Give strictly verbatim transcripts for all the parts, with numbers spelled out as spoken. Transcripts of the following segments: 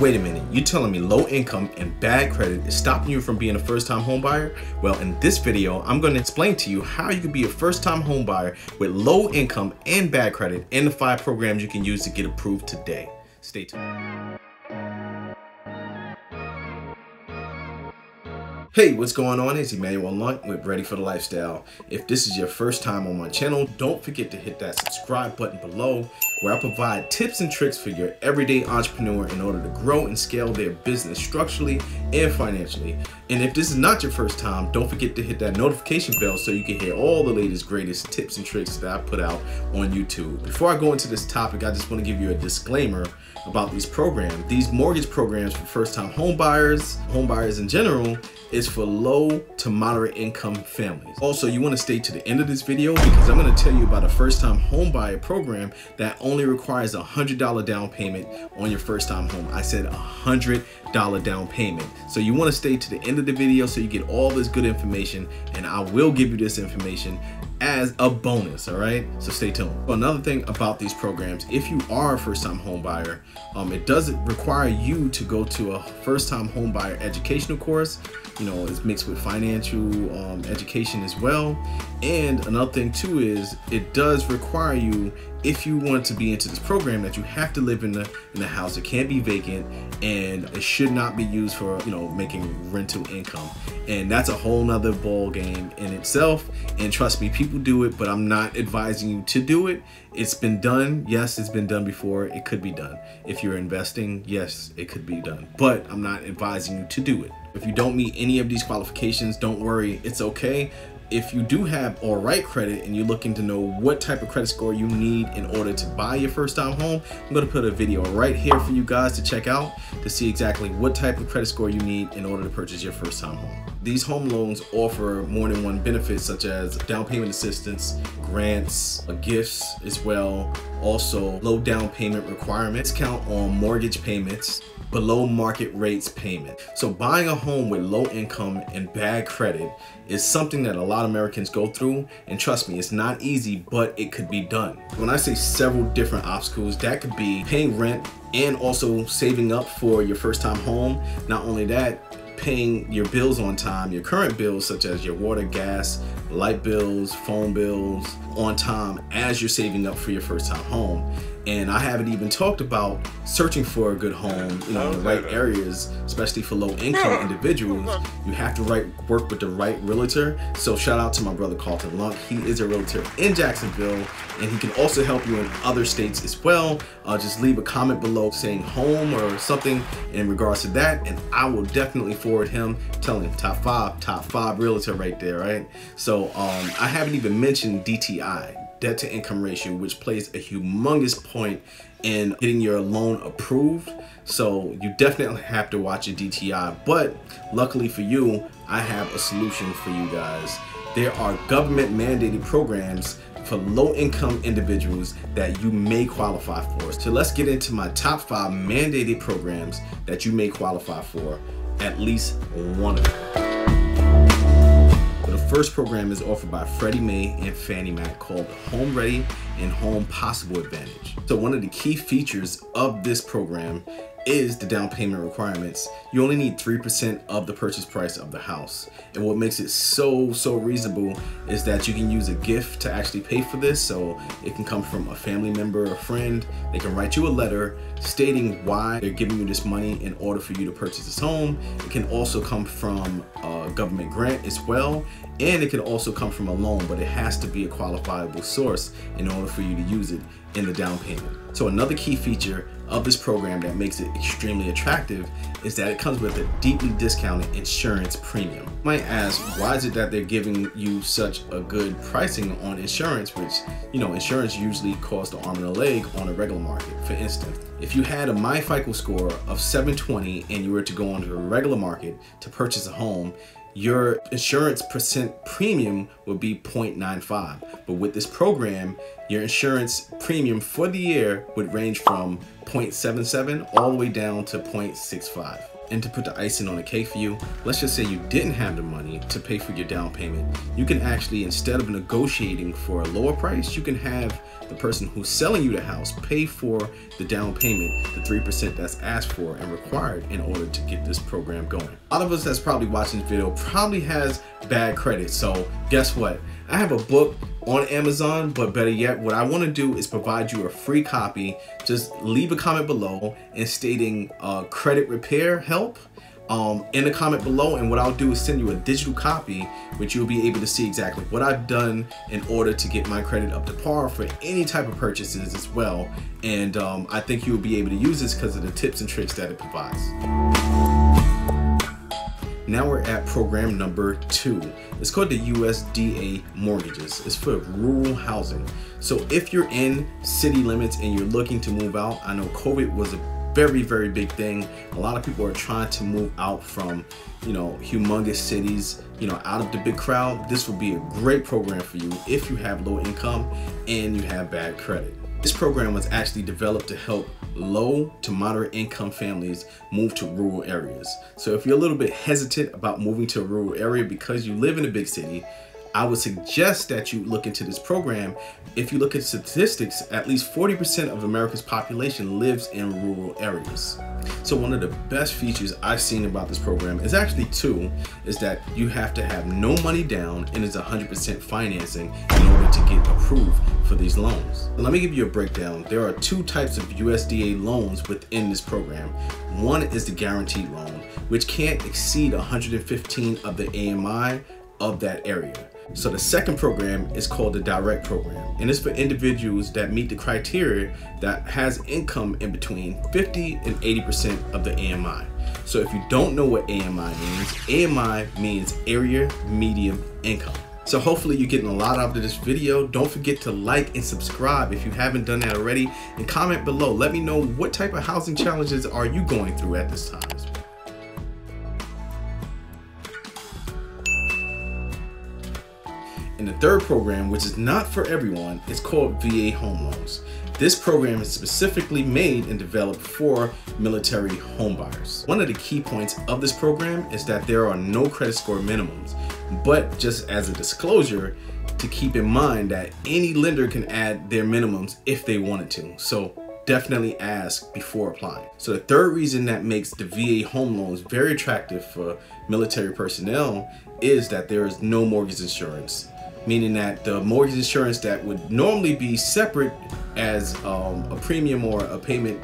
Wait a minute, you're telling me low income and bad credit is stopping you from being a first-time home buyer? Well, in this video, I'm going to explain to you how you can be a first-time home buyer with low income and bad credit and the five programs you can use to get approved today. Stay tuned. Hey, what's going on? It's Emmanuel Loncke with Ready for the Lifestyle. If this is your first time on my channel, don't forget to hit that subscribe button below, where I provide tips and tricks for your everyday entrepreneur in order to grow and scale their business structurally and financially. And if this is not your first time, don't forget to hit that notification bell so you can hear all the latest, greatest tips and tricks that I put out on YouTube. Before I go into this topic, I just want to give you a disclaimer about these programs. These mortgage programs for first-time home buyers, home buyers in general, is for low to moderate income families. Also, you want to stay to the end of this video because I'm going to tell you about a first-time home buyer program that only requires a one hundred dollar down payment on your first-time home. I said one hundred dollar down payment. So you want to stay to the end of the video so you get all this good information, and I will give you this information as a bonus, all right? So stay tuned. Another thing about these programs, if you are a first-time home buyer, um, it doesn't require you to go to a first-time home buyer educational course. You know, it's mixed with financial um, education as well. And another thing too is it does require you, if you want to be into this program, that you have to live in the in the house. It can't be vacant, and it should not be used for, you know, making rental income. And that's a whole nother ball game in itself. And trust me, people do it, but I'm not advising you to do it. It's been done. Yes, it's been done before. It could be done. If you're investing, yes, it could be done, but I'm not advising you to do it. If you don't meet any of these qualifications, don't worry, it's okay. If you do have all right credit and you're looking to know what type of credit score you need in order to buy your first time home, I'm going to put a video right here for you guys to check out to see exactly what type of credit score you need in order to purchase your first time home. These home loans offer more than one benefit, such as down payment assistance, grants, gifts as well, also low down payment requirements, discount on mortgage payments, below market rates payment. So buying a home with low income and bad credit is something that a lot of Americans go through, and trust me, it's not easy, but it could be done. When I say several different obstacles, that could be paying rent and also saving up for your first time home. Not only that, paying your bills on time, your current bills such as your water, gas, light bills, phone bills on time as you're saving up for your first time home. And I haven't even talked about searching for a good home, you know, in the right areas, especially for low income individuals. You have to right work with the right realtor. So shout out to my brother Carlton Lunk. He is a realtor in Jacksonville, and he can also help you in other states as well. Uh, just leave a comment below saying home or something in regards to that, and I will definitely forward him, telling him top five, top five realtor right there, right? So um, I haven't even mentioned D T I. Debt to income ratio, which plays a humongous point in getting your loan approved. So you definitely have to watch your D T I, but luckily for you, I have a solution for you guys. There are government mandated programs for low income individuals that you may qualify for. So let's get into my top five mandated programs that you may qualify for, at least one of them. The first program is offered by Freddie Mae and Fannie Mac called Home Ready and Home Possible Advantage. So one of the key features of this program is the down payment requirements. You only need three percent of the purchase price of the house. And what makes it so, so reasonable is that you can use a gift to actually pay for this. So it can come from a family member, a friend. They can write you a letter stating why they're giving you this money in order for you to purchase this home. It can also come from a government grant as well. And it can also come from a loan, but it has to be a qualifiable source in order for you to use it in the down payment. So another key feature of this program that makes it extremely attractive is that it comes with a deeply discounted insurance premium. You might ask, why is it that they're giving you such a good pricing on insurance, which, you know, insurance usually costs an arm and a leg on a regular market. For instance, if you had a MyFICO score of seven twenty and you were to go onto a regular market to purchase a home, your insurance percent premium would be zero point nine five. But with this program, your insurance premium for the year would range from zero point seven seven all the way down to zero point six five. And to put the icing on the cake for you, let's just say you didn't have the money to pay for your down payment. You can actually, instead of negotiating for a lower price, you can have the person who's selling you the house pay for the down payment, the three percent that's asked for and required in order to get this program going. A lot of us that's probably watching this video probably has bad credit. So guess what? I have a book on Amazon, but better yet, what I want to do is provide you a free copy. Just leave a comment below and stating uh, credit repair help um, in the comment below, and what I'll do is send you a digital copy, which you'll be able to see exactly what I've done in order to get my credit up to par for any type of purchases as well. And um, I think you'll be able to use this because of the tips and tricks that it provides. Now we're at program number two. It's called the U S D A mortgages. It's for rural housing. So if you're in city limits and you're looking to move out, I know COVID was a very, very big thing. A lot of people are trying to move out from, you know, humongous cities, you know, out of the big crowd. This would be a great program for you if you have low income and you have bad credit. This program was actually developed to help low to moderate income families move to rural areas. So if you're a little bit hesitant about moving to a rural area because you live in a big city, I would suggest that you look into this program. If you look at statistics, at least forty percent of America's population lives in rural areas. So one of the best features I've seen about this program is actually two, is that you have to have no money down and it's one hundred percent financing in order to get approved for these loans. Let me give you a breakdown. There are two types of U S D A loans within this program. One is the guaranteed loan, which can't exceed one hundred fifteen of the A M I of that area. So the second program is called the direct program, and it's for individuals that meet the criteria that has income in between fifty and eighty percent of the A M I. So if you don't know what A M I means, A M I means area median income. So hopefully you're getting a lot out of this video. Don't forget to like and subscribe if you haven't done that already, and comment below. Let me know what type of housing challenges are you going through at this time. And the third program, which is not for everyone, is called V A Home Loans. This program is specifically made and developed for military homebuyers. One of the key points of this program is that there are no credit score minimums, but just as a disclosure, to keep in mind that any lender can add their minimums if they wanted to. So definitely ask before applying. So the third reason that makes the V A home loans very attractive for military personnel is that there is no mortgage insurance, meaning that the mortgage insurance that would normally be separate as um, a premium or a payment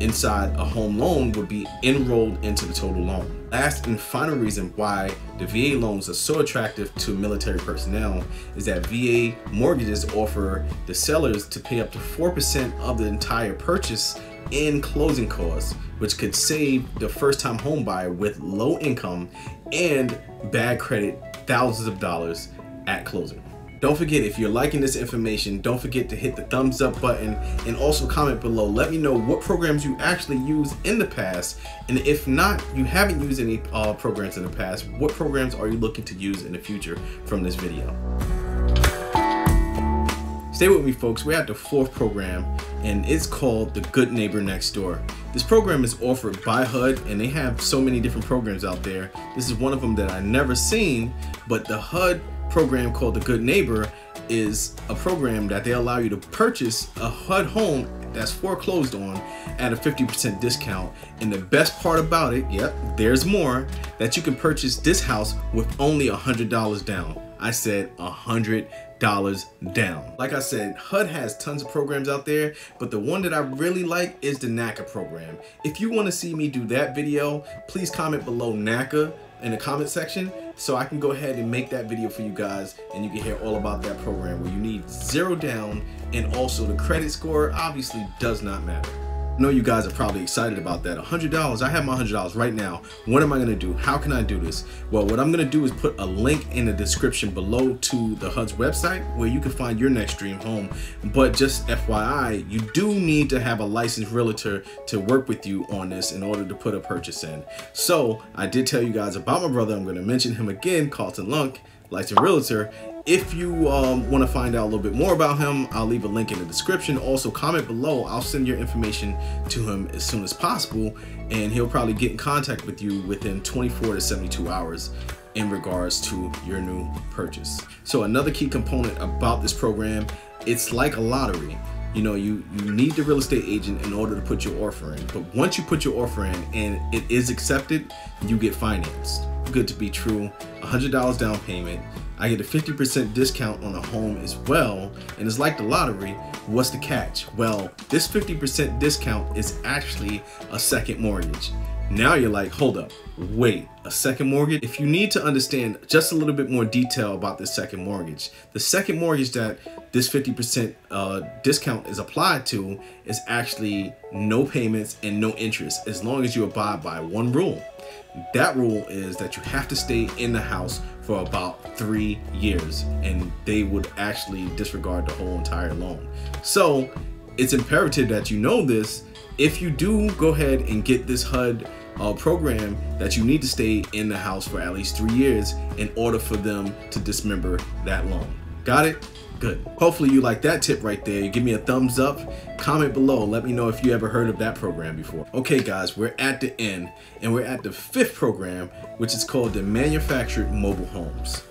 inside a home loan would be enrolled into the total loan. Last and final reason why the V A loans are so attractive to military personnel is that V A mortgages offer the sellers to pay up to four percent of the entire purchase in closing costs, which could save the first-time home buyer with low income and bad credit thousands of dollars at closing. Don't forget, if you're liking this information, don't forget to hit the thumbs up button and also comment below. Let me know what programs you actually used in the past, and if not, you haven't used any uh, programs in the past, what programs are you looking to use in the future from this video? Stay with me, folks. We're at the fourth program, and it's called the Good Neighbor Next Door. This program is offered by H U D, and they have so many different programs out there. This is one of them that I've never seen, but the H U D program called the Good Neighbor is a program that they allow you to purchase a H U D home that's foreclosed on at a fifty percent discount. And the best part about it, yep, there's more, that you can purchase this house with only one hundred dollars down. I said one hundred dollars down. Like I said, H U D has tons of programs out there, but the one that I really like is the NACA program. If you want to see me do that video, please comment below NACA in the comment section so I can go ahead and make that video for you guys, and you can hear all about that program where you need zero down, and also the credit score obviously does not matter. I know you guys are probably excited about that. one hundred dollars, I have my one hundred dollars right now. What am I gonna do? How can I do this? Well, what I'm gonna do is put a link in the description below to the H U D's website where you can find your next dream home. But just F Y I, you do need to have a licensed realtor to work with you on this in order to put a purchase in. So I did tell you guys about my brother. I'm gonna mention him again, Carlton Lunk, licensed realtor, If you um, want to find out a little bit more about him, I'll leave a link in the description. Also, comment below. I'll send your information to him as soon as possible, and he'll probably get in contact with you within twenty-four to seventy-two hours in regards to your new purchase. So another key component about this program, it's like a lottery. You know, you, you need the real estate agent in order to put your offer in. But once you put your offer in and it is accepted, you get financed. Good to be true, one hundred dollars down payment. I get a fifty percent discount on a home as well, and it's like the lottery. What's the catch? Well, this fifty percent discount is actually a second mortgage. Now you're like, hold up, wait, a second mortgage? If you need to understand just a little bit more detail about this second mortgage, the second mortgage that this fifty percent uh, discount is applied to is actually no payments and no interest, as long as you abide by one rule. That rule is that you have to stay in the house for about three years, and they would actually disregard the whole entire loan. So it's imperative that you know this. If you do go ahead and get this H U D uh, program, that you need to stay in the house for at least three years in order for them to dismember that loan. Got it? Good. Hopefully you like that tip right there. Give me a thumbs up, comment below. Let me know if you ever heard of that program before. Okay guys, we're at the end, and we're at the fifth program, which is called the Manufactured Mobile Homes.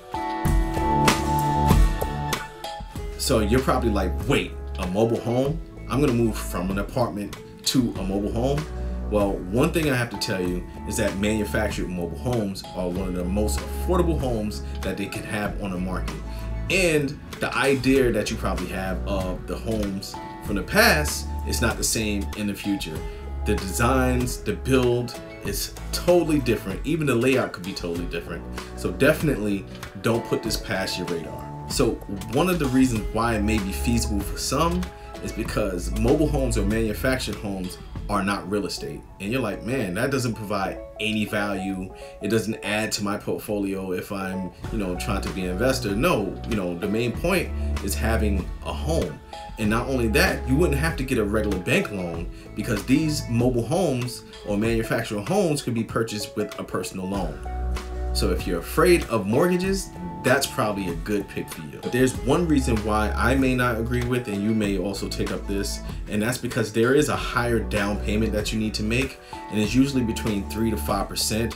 So you're probably like, wait, a mobile home? I'm gonna move from an apartment to a mobile home? Well, one thing I have to tell you is that manufactured mobile homes are one of the most affordable homes that they can have on the market. And the idea that you probably have of the homes from the past is not the same in the future. The designs, the build is totally different. Even the layout could be totally different. So definitely don't put this past your radar. So one of the reasons why it may be feasible for some is because mobile homes or manufactured homes are not real estate. And you're like, man, that doesn't provide any value. It doesn't add to my portfolio if I'm, you know, trying to be an investor. No, you know, the main point is having a home. And not only that, you wouldn't have to get a regular bank loan, because these mobile homes or manufactured homes could be purchased with a personal loan. So if you're afraid of mortgages, that's probably a good pick for you. But there's one reason why I may not agree with, and you may also take up this, and that's because there is a higher down payment that you need to make, and it's usually between three to five percent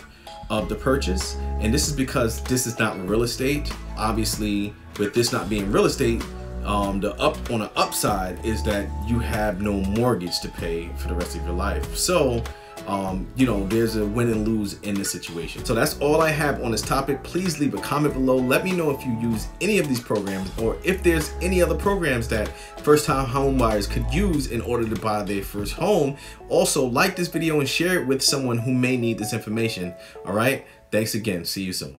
of the purchase. And this is because this is not real estate. Obviously, with this not being real estate, um, the up on the upside is that you have no mortgage to pay for the rest of your life. So Um, you know, there's a win and lose in this situation. So that's all I have on this topic. Please leave a comment below. Let me know if you use any of these programs, or if there's any other programs that first-time home buyers could use in order to buy their first home. Also, like this video and share it with someone who may need this information. All right? Thanks again. See you soon.